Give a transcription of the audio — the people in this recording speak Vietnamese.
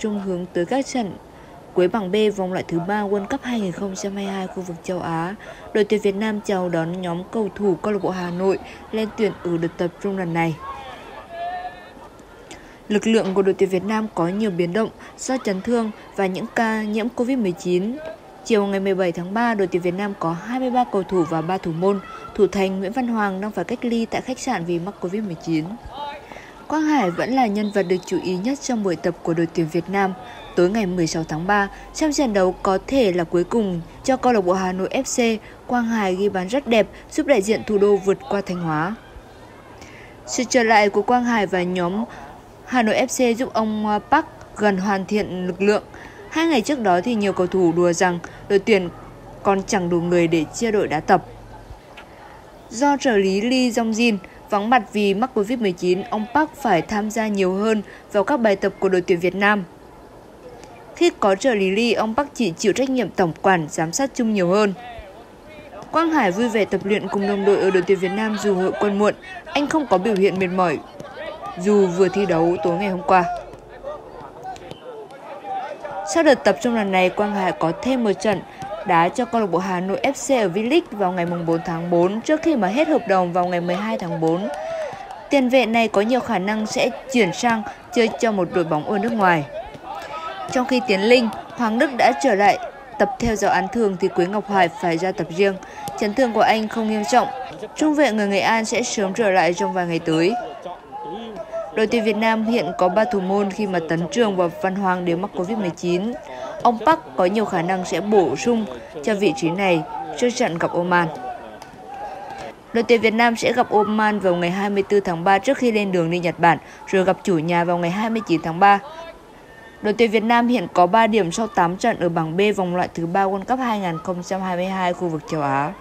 trung hướng tới các trận cuối bảng B vòng loại thứ 3 World Cup 2022 khu vực châu Á. Đội tuyển Việt Nam chào đón nhóm cầu thủ câu lạc bộ Hà Nội lên tuyển ở đợt tập trung lần này. Lực lượng của đội tuyển Việt Nam có nhiều biến động do chấn thương và những ca nhiễm Covid-19. Chiều ngày 17 tháng 3, đội tuyển Việt Nam có 23 cầu thủ và 3 thủ môn. Thủ thành Nguyễn Văn Hoàng đang phải cách ly tại khách sạn vì mắc Covid-19. Quang Hải vẫn là nhân vật được chú ý nhất trong buổi tập của đội tuyển Việt Nam. Tối ngày 16 tháng 3, trong trận đấu có thể là cuối cùng cho câu lạc bộ Hà Nội FC, Quang Hải ghi bàn rất đẹp giúp đại diện thủ đô vượt qua Thành Hóa. Sự trở lại của Quang Hải và nhóm Hà Nội FC giúp ông Park gần hoàn thiện lực lượng. 2 ngày trước đó thì nhiều cầu thủ đùa rằng đội tuyển còn chẳng đủ người để chia đội đá tập. Do trợ lý Lee Jong Jin vắng mặt vì mắc Covid-19, ông Park phải tham gia nhiều hơn vào các bài tập của đội tuyển Việt Nam. Khi có trợ lý Lee, ông Park chỉ chịu trách nhiệm tổng quản, giám sát chung nhiều hơn. Quang Hải vui vẻ tập luyện cùng đồng đội ở đội tuyển Việt Nam dù hội quân muộn, anh không có biểu hiện mệt mỏi dù vừa thi đấu tối ngày hôm qua. Sau đợt tập trung lần này, Quang Hải có thêm một trận đá cho câu lạc bộ Hà Nội FC ở V-League vào ngày 4 tháng 4 trước khi mà hết hợp đồng vào ngày 12 tháng 4. Tiền vệ này có nhiều khả năng sẽ chuyển sang chơi cho một đội bóng ở nước ngoài. Trong khi Tiến Linh, Hoàng Đức đã trở lại tập theo giáo án thường thì Quế Ngọc Hải phải ra tập riêng. Chấn thương của anh không nghiêm trọng. Trung vệ người Nghệ An sẽ sớm trở lại trong vài ngày tới. Đội tuyển Việt Nam hiện có 3 thủ môn khi mà Tấn Trường và Văn Hoàng đều mắc Covid-19. Ông Park có nhiều khả năng sẽ bổ sung cho vị trí này trước trận gặp Oman. Đội tuyển Việt Nam sẽ gặp Oman vào ngày 24 tháng 3 trước khi lên đường đi Nhật Bản, rồi gặp chủ nhà vào ngày 29 tháng 3. Đội tuyển Việt Nam hiện có 3 điểm sau 8 trận ở bảng B vòng loại thứ 3 World Cup 2022 khu vực châu Á.